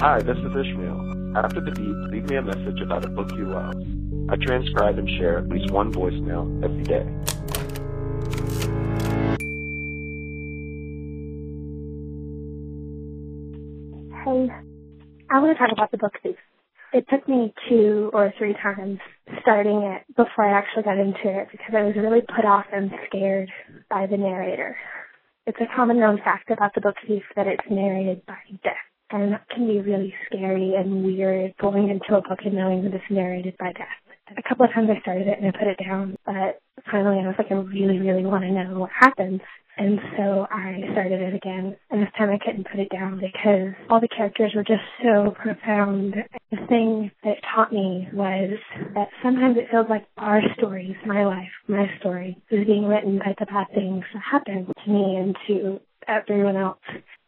Hi, this is Ishmael. After the beep, leave me a message about a book you love. I transcribe and share at least one voicemail every day. Hey, I want to talk about The Book Thief. It took me 2 or 3 times starting it before I actually got into it because I was really put off and scared by the narrator. It's a common known fact about The Book Thief that it's narrated by death, and that can be really scary and weird going into a book and knowing that it's narrated by death. A couple of times I started it and I put it down, but finally I was like, I really, really want to know what happens. And so I started it again, and this time I couldn't put it down because all the characters were just so profound. The thing that it taught me was that sometimes it feels like our stories, my life, my story, is being written by the bad things that happened to me and to everyone else.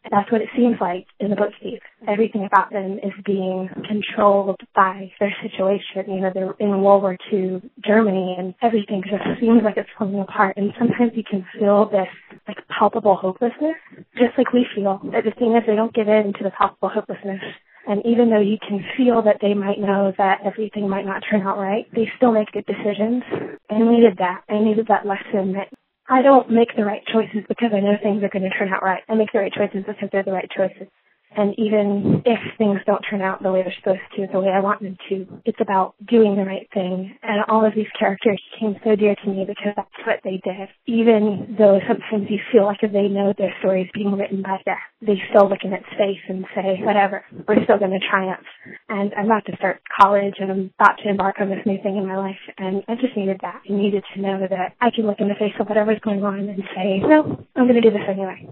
That's what it seems like in The Book Thief. Everything about them is being controlled by their situation. You know, they're in World War II Germany, and everything just seems like it's falling apart. And sometimes you can feel this, like, palpable hopelessness, just like we feel. But the thing is, they don't give in to the palpable hopelessness. And even though you can feel that they might know that everything might not turn out right, they still make good decisions. I needed that. I needed that lesson that I don't make the right choices because I know things are going to turn out right. I make the right choices because they're the right choices. And even if things don't turn out the way they're supposed to, the way I want them to, it's about doing the right thing. And all of these characters came so dear to me because that's what they did. Even though sometimes you feel like they know their story is being written by death, they still look in its face and say, whatever, we're still going to triumph. And I'm about to start college, and I'm about to embark on this new thing in my life. And I just needed that. I needed to know that I can look in the face of whatever's going on and say, no, I'm going to do this anyway.